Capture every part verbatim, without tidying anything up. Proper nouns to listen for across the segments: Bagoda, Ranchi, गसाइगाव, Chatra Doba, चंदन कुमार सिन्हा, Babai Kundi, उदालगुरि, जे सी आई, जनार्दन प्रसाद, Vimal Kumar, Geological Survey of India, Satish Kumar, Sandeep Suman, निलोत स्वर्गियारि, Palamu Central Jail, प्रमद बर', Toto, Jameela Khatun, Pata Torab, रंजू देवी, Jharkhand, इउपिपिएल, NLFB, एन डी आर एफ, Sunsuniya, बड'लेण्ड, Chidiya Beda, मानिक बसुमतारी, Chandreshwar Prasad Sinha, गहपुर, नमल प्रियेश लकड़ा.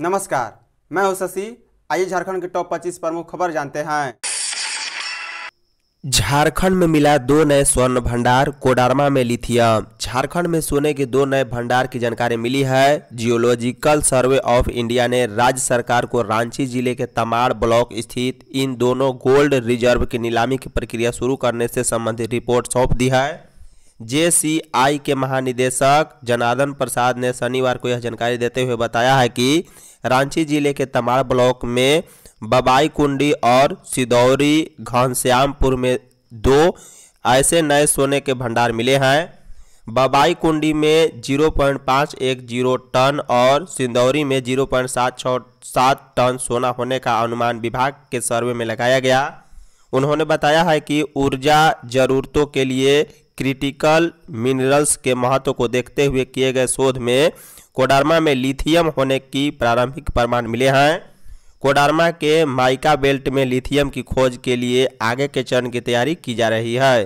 नमस्कार, मैं हूं शशि। आइए झारखंड के टॉप पच्चीस प्रमुख खबर जानते हैं। झारखंड में मिला दो नए स्वर्ण भंडार, कोडरमा में लिथियम। झारखंड में सोने के दो नए भंडार की जानकारी मिली है। जियोलॉजिकल सर्वे ऑफ इंडिया ने राज्य सरकार को रांची जिले के तमाड़ ब्लॉक स्थित इन दोनों गोल्ड रिजर्व की नीलामी की प्रक्रिया शुरू करने से संबंधित रिपोर्ट सौंप दी है। जे सी आई के महानिदेशक जनार्दन प्रसाद ने शनिवार को यह जानकारी देते हुए बताया है कि रांची जिले के तमाड़ ब्लॉक में बबाई कुंडी और सिद्धौरी घनश्यामपुर में दो ऐसे नए सोने के भंडार मिले हैं। बबाई कुंडी में ज़ीरो पॉइंट पाँच एक ज़ीरो टन और सिद्धौरी में ज़ीरो पॉइंट सात छह सात टन सोना होने का अनुमान विभाग के सर्वे में लगाया गया। उन्होंने बताया है कि ऊर्जा जरूरतों के लिए क्रिटिकल मिनरल्स के महत्व को देखते हुए किए गए शोध में कोडरमा में लिथियम होने की प्रारंभिक प्रमाण मिले हैं। कोडरमा के माइका बेल्ट में लिथियम की खोज के लिए आगे के चरण की तैयारी की जा रही है।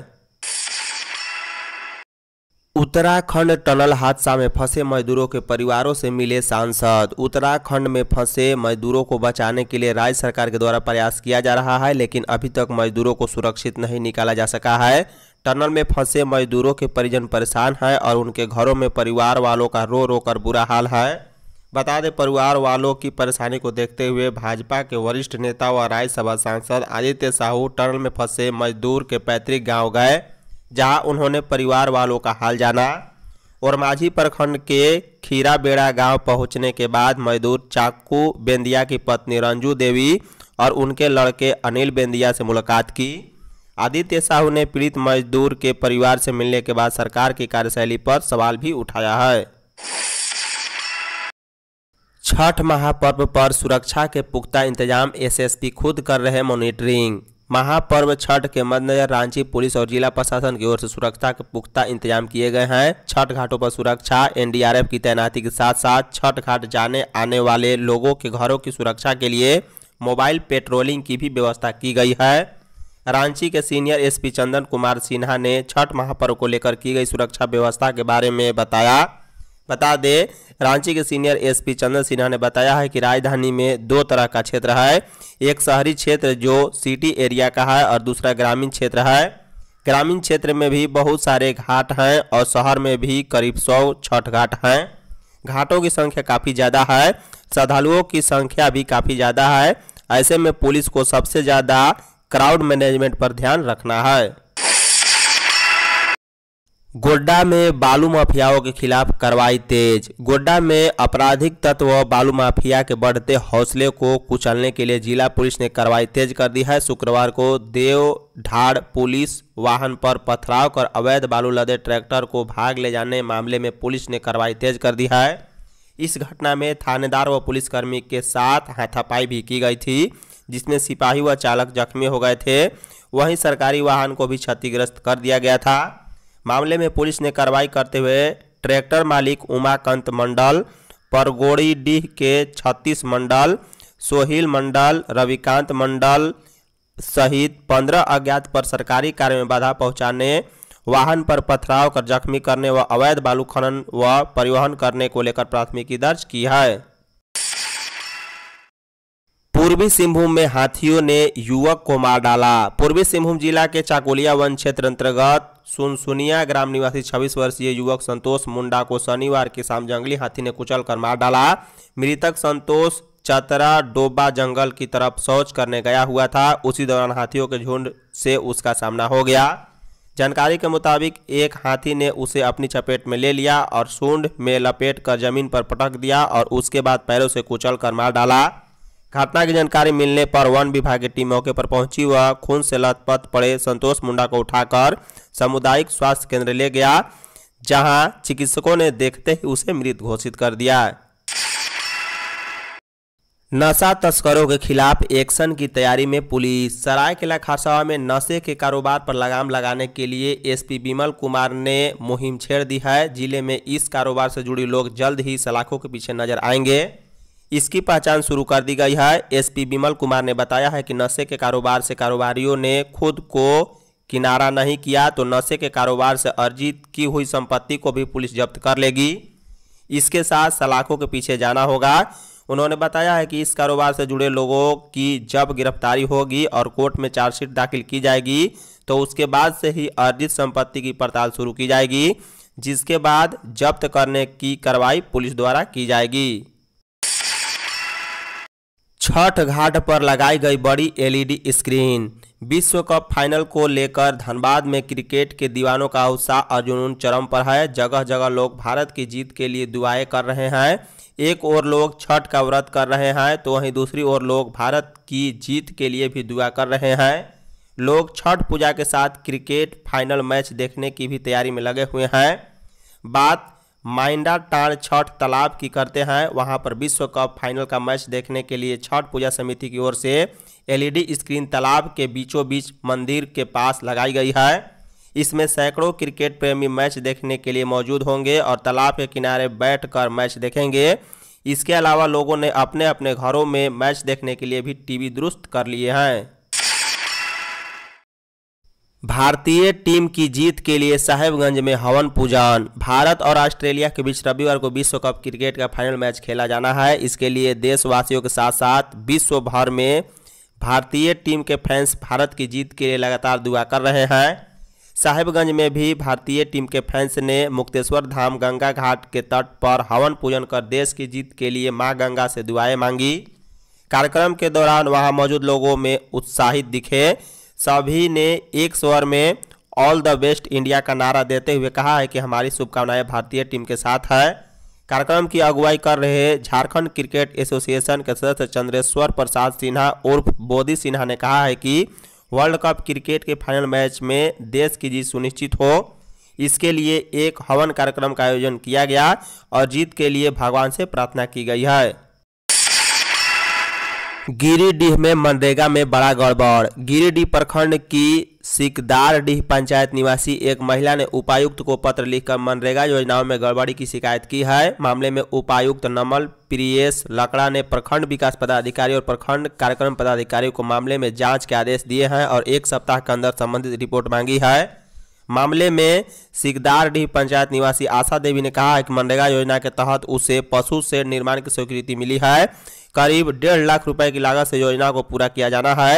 उत्तराखंड टनल हादसा में फंसे मजदूरों के परिवारों से मिले सांसद। उत्तराखंड में फंसे मजदूरों को बचाने के लिए राज्य सरकार के द्वारा प्रयास किया जा रहा है, लेकिन अभी तक मजदूरों को सुरक्षित नहीं निकाला जा सका है। टनल में फंसे मजदूरों के परिजन परेशान हैं और उनके घरों में परिवार वालों का रो रो कर बुरा हाल है। बता दें, परिवार वालों की परेशानी को देखते हुए भाजपा के वरिष्ठ नेता व राज्यसभा सांसद आदित्य साहू टनल में फंसे मजदूर के पैतृक गांव गए, जहां उन्होंने परिवार वालों का हाल जाना और माझी प्रखंड के खीराबेड़ा गांव पहुंचने के बाद मजदूर चाकू बेंदिया की पत्नी रंजू देवी और उनके लड़के अनिल बेंदिया से मुलाकात की। आदित्य साहू ने पीड़ित मजदूर के परिवार से मिलने के बाद सरकार की कार्यशैली पर सवाल भी उठाया है। छठ महापर्व पर सुरक्षा के पुख्ता इंतजाम, एस एस पी खुद कर रहे मॉनिटरिंग। महापर्व छठ के मद्देनजर रांची पुलिस और जिला प्रशासन की ओर से सुरक्षा के पुख्ता इंतजाम किए गए हैं। छठ घाटों पर सुरक्षा, एन डी आर एफ की तैनाती के साथ साथ छठ घाट जाने आने वाले लोगों के घरों की सुरक्षा के लिए मोबाइल पेट्रोलिंग की भी व्यवस्था की गई है। रांची के senior S P चंदन कुमार सिन्हा ने छठ महापर्व को लेकर की गई सुरक्षा व्यवस्था के बारे में बताया। बता दें, रांची के senior S P Chandan Sinha ने बताया है कि राजधानी में दो तरह का क्षेत्र है। एक शहरी क्षेत्र जो सिटी एरिया का है और दूसरा ग्रामीण क्षेत्र है। ग्रामीण क्षेत्र में भी बहुत सारे घाट हैं और शहर में भी करीब सौ छठ घाट हैं। घाटों की संख्या काफ़ी ज़्यादा है, श्रद्धालुओं की संख्या भी काफ़ी ज़्यादा है। ऐसे में पुलिस को सबसे ज़्यादा क्राउड मैनेजमेंट पर ध्यान रखना है। गोड्डा में बालू माफियाओं के खिलाफ कार्रवाई तेज। गोड्डा में आपराधिक तत्व व बालू माफिया के बढ़ते हौसले को कुचलने के लिए जिला पुलिस ने कार्रवाई तेज कर दी है। शुक्रवार को देवढाड़ पुलिस वाहन पर पथराव कर अवैध बालू लदे ट्रैक्टर को भाग ले जाने मामले में पुलिस ने कार्रवाई तेज कर दी है। इस घटना में थानेदार व पुलिसकर्मी के साथ हाथापाई भी की गई थी, जिसमें सिपाही व चालक जख्मी हो गए थे। वहीं सरकारी वाहन को भी क्षतिग्रस्त कर दिया गया था। मामले में पुलिस ने कार्रवाई करते हुए ट्रैक्टर मालिक उमाकांत मंडल, परगोड़ीडीह के छत्तीस मंडल, सोहिल मंडल, रविकांत मंडल सहित पंद्रह अज्ञात पर सरकारी कार्य में बाधा पहुंचाने, वाहन पर पथराव कर जख्मी करने व अवैध बालू खनन व परिवहन करने को लेकर प्राथमिकी दर्ज की है। पूर्वी सिंहभूम में हाथियों ने युवक को मार डाला। पूर्वी सिंहभूम जिला के चाकुलिया वन क्षेत्र अंतर्गत सुनसुनिया ग्राम निवासी छब्बीस वर्षीय युवक संतोष मुंडा को शनिवार की शाम जंगली हाथी ने कुचलकर मार डाला। मृतक संतोष चतरा डोबा जंगल की तरफ शौच करने गया हुआ था। उसी दौरान हाथियों के झुंड से उसका सामना हो गया। जानकारी के मुताबिक एक हाथी ने उसे अपनी चपेट में ले लिया और सूंड में लपेट कर जमीन पर पटक दिया और उसके बाद पैरों से कुचलकर मार डाला। घटना की जानकारी मिलने पर वन विभाग की टीम मौके पर पहुंची व खून से लथपथ पड़े संतोष मुंडा को उठाकर सामुदायिक स्वास्थ्य केंद्र ले गया, जहां चिकित्सकों ने देखते ही उसे मृत घोषित कर दिया। नशा तस्करों के खिलाफ एक्शन की तैयारी में पुलिस। सरायकेला खरसावा में नशे के कारोबार पर लगाम लगाने के लिए एस पी विमल कुमार ने मुहिम छेड़ दी है। जिले में इस कारोबार से जुड़े लोग जल्द ही सलाखों के पीछे नजर आएंगे। इसकी पहचान शुरू कर दी गई है। एस पी विमल कुमार ने बताया है कि नशे के कारोबार से कारोबारियों ने खुद को किनारा नहीं किया तो नशे के कारोबार से अर्जित की हुई संपत्ति को भी पुलिस जब्त कर लेगी। इसके साथ सलाखों के पीछे जाना होगा। उन्होंने बताया है कि इस कारोबार से जुड़े लोगों की जब गिरफ्तारी होगी और कोर्ट में चार्जशीट दाखिल की जाएगी तो उसके बाद से ही अर्जित संपत्ति की पड़ताल शुरू की जाएगी, जिसके बाद जब्त करने की कार्रवाई पुलिस द्वारा की जाएगी। छठ घाट पर लगाई गई बड़ी एलईडी स्क्रीन। विश्व कप फाइनल को लेकर धनबाद में क्रिकेट के दीवानों का उत्साह और जुनून चरम पर है। जगह जगह लोग भारत की जीत के लिए दुआएं कर रहे हैं। एक ओर लोग छठ का व्रत कर रहे हैं तो वहीं दूसरी ओर लोग भारत की जीत के लिए भी दुआ कर रहे हैं। लोग छठ पूजा के साथ क्रिकेट फाइनल मैच देखने की भी तैयारी में लगे हुए हैं। बात माइंडा टाड छठ तालाब की करते हैं। वहां पर विश्व कप फाइनल का मैच देखने के लिए छठ पूजा समिति की ओर से एलईडी स्क्रीन तालाब के बीचों बीच मंदिर के पास लगाई गई है। इसमें सैकड़ों क्रिकेट प्रेमी मैच देखने के लिए मौजूद होंगे और तालाब के किनारे बैठकर मैच देखेंगे। इसके अलावा लोगों ने अपने अपने घरों में मैच देखने के लिए भी टीवी दुरुस्त कर लिए हैं। भारतीय टीम की जीत के लिए साहेबगंज में हवन पूजन। भारत और ऑस्ट्रेलिया के बीच रविवार को विश्व कप क्रिकेट का फाइनल मैच खेला जाना है। इसके लिए देशवासियों के साथ साथ विश्व भर में भारतीय टीम के फैंस भारत की जीत के लिए लगातार दुआ कर रहे हैं। साहेबगंज में भी भारतीय टीम के फैंस ने मुक्तेश्वर धाम गंगा घाट के तट पर हवन पूजन कर देश की जीत के लिए मां गंगा से दुआएं मांगी। कार्यक्रम के दौरान वहां मौजूद लोगों में उत्साहित दिखे। सभी ने एक स्वर में ऑल द बेस्ट इंडिया का नारा देते हुए कहा है कि हमारी शुभकामनाएं भारतीय टीम के साथ है। कार्यक्रम की अगुवाई कर रहे झारखंड क्रिकेट एसोसिएशन के सदस्य चंद्रेश्वर प्रसाद सिन्हा उर्फ बोधी सिन्हा ने कहा है कि वर्ल्ड कप क्रिकेट के फाइनल मैच में देश की जीत सुनिश्चित हो, इसके लिए एक हवन कार्यक्रम का आयोजन किया गया और जीत के लिए भगवान से प्रार्थना की गई है। गिरिडीह में मनरेगा में बड़ा गड़बड़। गिरिडीह प्रखंड की सिकदारडीह पंचायत निवासी एक महिला ने उपायुक्त को पत्र लिखकर मनरेगा योजनाओं में गड़बड़ी की शिकायत की है। मामले में उपायुक्त नमल प्रियेश लकड़ा ने प्रखंड विकास पदाधिकारी और प्रखंड कार्यक्रम पदाधिकारी को मामले में जांच के आदेश दिए हैं और एक सप्ताह के अंदर संबंधित रिपोर्ट मांगी है। मामले में सिकदारडीह पंचायत निवासी आशा देवी ने कहा है कि मनरेगा योजना के तहत उसे पशु शेड निर्माण की स्वीकृति मिली है। करीब डेढ़ लाख रुपए की लागत से योजना को पूरा किया जाना है।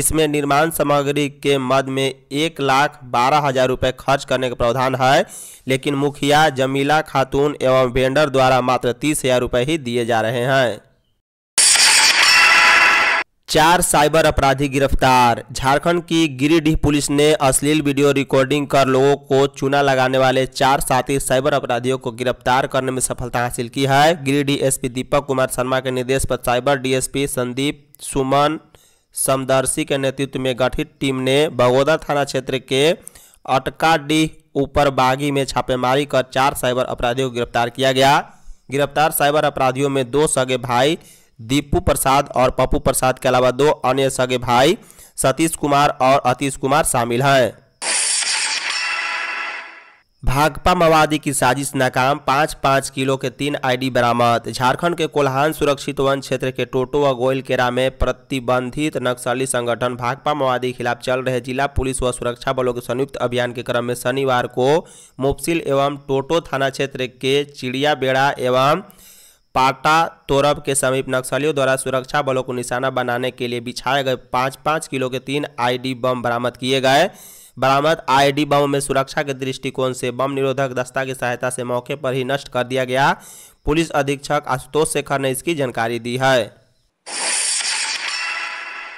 इसमें निर्माण सामग्री के मद में एक लाख बारह हजार रुपये खर्च करने का प्रावधान है, लेकिन मुखिया जमीला खातून एवं वेंडर द्वारा मात्र तीस हजार रुपये ही दिए जा रहे हैं। चार साइबर अपराधी गिरफ्तार। झारखंड की गिरिडीह पुलिस ने अश्लील वीडियो रिकॉर्डिंग कर लोगों को चूना लगाने वाले चार साथी साइबर अपराधियों को गिरफ्तार करने में सफलता हासिल की है। गिरिडीह एसपी दीपक कुमार शर्मा के निर्देश पर साइबर डीएसपी संदीप सुमन समदर्शी के नेतृत्व में गठित टीम ने बगोदा थाना क्षेत्र के अटकाडी उपरबागी में छापेमारी कर चार साइबर अपराधियों को गिरफ्तार किया गया। गिरफ्तार साइबर अपराधियों में दो सगे भाई दीपू प्रसाद और पप्पू प्रसाद के अलावा दो अन्य सगे भाई सतीश कुमार और अतीश कुमार शामिल हैं। भाकपा माओवादी की साजिश नाकाम, पाँच पाँच किलो के तीन आईडी बरामद। झारखंड के कोल्हान सुरक्षित वन क्षेत्र के टोटो व गोयल केरा में प्रतिबंधित नक्सली संगठन भाकपा माओवादी के खिलाफ चल रहे जिला पुलिस व सुरक्षा बलों के संयुक्त अभियान के क्रम में शनिवार को मुफसिल एवं टोटो थाना क्षेत्र के चिड़िया बेड़ा एवं पाटा तोरब के समीप नक्सलियों द्वारा सुरक्षा बलों को निशाना बनाने के लिए बिछाए गए पाँच पाँच किलो के तीन आईडी बम बरामद किए गए। बरामद आईडी बम में सुरक्षा के दृष्टिकोण से बम निरोधक दस्ता की सहायता से मौके पर ही नष्ट कर दिया गया। पुलिस अधीक्षक आशुतोष शेखर ने इसकी जानकारी दी है।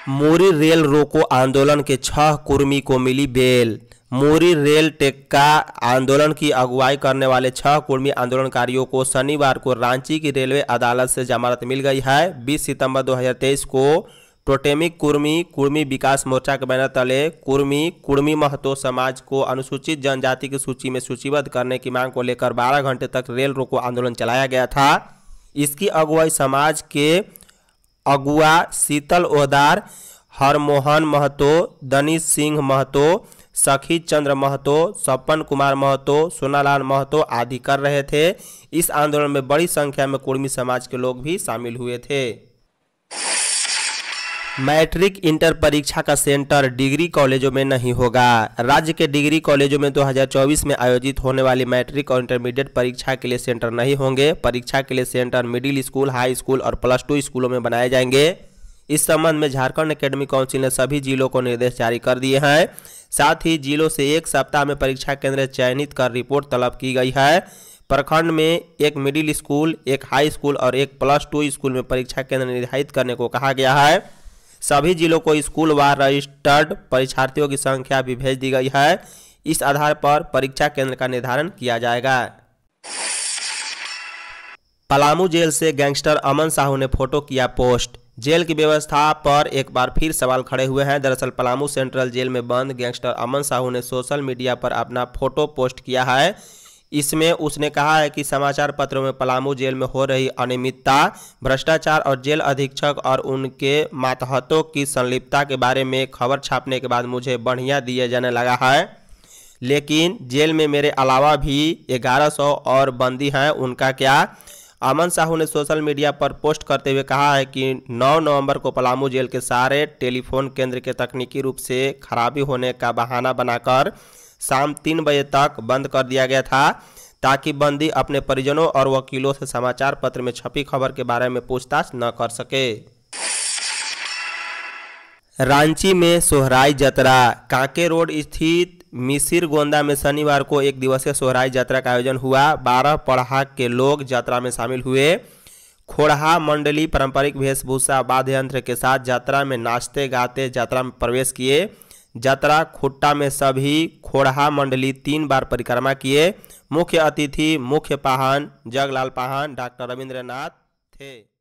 मोरी रेल रोको आंदोलन के छह कुर्मी को मिली बेल। मोरी रेल टेक्का आंदोलन की अगुवाई करने वाले छह कुर्मी आंदोलनकारियों को शनिवार को रांची की रेलवे अदालत से जमानत मिल गई है। बीस सितंबर दो हज़ार तेईस को टोटेमिक कुर्मी कुर्मी विकास मोर्चा के बैनर तले कुर्मी कुर्मी महतो समाज को अनुसूचित जनजाति की सूची में सूचीबद्ध करने की मांग को लेकर बारह घंटे तक रेल रोको आंदोलन चलाया गया था। इसकी अगुवाई समाज के अगुआ शीतल ओहदार, हरमोहन महतो, दनीश सिंह महतो, सखी चंद्र महतो, सपन कुमार महतो, सोनालाल महतो आदि कर रहे थे। इस आंदोलन में बड़ी संख्या में कुर्मी समाज के लोग भी शामिल हुए थे। मैट्रिक इंटर परीक्षा का सेंटर डिग्री कॉलेजों में नहीं होगा। राज्य के डिग्री कॉलेजों में दो हज़ार चौबीस में आयोजित होने वाली मैट्रिक और इंटरमीडिएट परीक्षा के लिए सेंटर नहीं होंगे। परीक्षा के लिए centre middle school, high school और प्लस टू स्कूलों में बनाए जाएंगे। इस संबंध में झारखंड एकेडमिक काउंसिल ने सभी जिलों को निर्देश जारी कर दिए हैं। साथ ही जिलों से एक सप्ताह में परीक्षा केंद्र चयनित कर रिपोर्ट तलब की गई है। प्रखंड में एक मिडिल स्कूल, एक हाई स्कूल और एक प्लस टू स्कूल में परीक्षा केंद्र निर्धारित करने को कहा गया है। सभी जिलों को स्कूल वार रजिस्टर्ड परीक्षार्थियों की संख्या भी भेज दी गई है। इस आधार पर परीक्षा केंद्र का निर्धारण किया जाएगा। पलामू जेल से गैंगस्टर अमन साहू ने फोटो किया पोस्ट। जेल की व्यवस्था पर एक बार फिर सवाल खड़े हुए हैं। दरअसल पलामू सेंट्रल जेल में बंद गैंगस्टर अमन साहू ने सोशल मीडिया पर अपना फोटो पोस्ट किया है। इसमें उसने कहा है कि समाचार पत्रों में पलामू जेल में हो रही अनियमितता, भ्रष्टाचार और जेल अधीक्षक और उनके मातहतों की संलिप्तता के बारे में खबर छापने के बाद मुझे बढ़िया दिए जाने लगा है, लेकिन जेल में मेरे अलावा भी ग्यारह सौ और बंदी हैं, उनका क्या। अमन साहू ने सोशल मीडिया पर पोस्ट करते हुए कहा है कि नौ नवंबर को पलामू जेल के सारे टेलीफोन केंद्र के तकनीकी रूप से खराबी होने का बहाना बनाकर शाम तीन बजे तक बंद कर दिया गया था, ताकि बंदी अपने परिजनों और वकीलों से समाचार पत्र में छपी खबर के बारे में पूछताछ न कर सके। रांची में सोहराई जतरा। कांके रोड स्थित मिसिर गोंदा में शनिवार को एक दिवसीय सोहराई जतरा का आयोजन हुआ। बारह पढ़ा के लोग जतरा में शामिल हुए। खोढ़ा मंडली पारंपरिक वेशभूषा वाद्य यंत्र के साथ जतरा में नाचते गाते जतरा में प्रवेश किए। जतरा खुट्टा में सभी खोढ़ा मंडली तीन बार परिक्रमा किए। मुख्य अतिथि मुख्य पाहन जगलाल पाहन, डॉक्टर रविंद्रनाथ थे।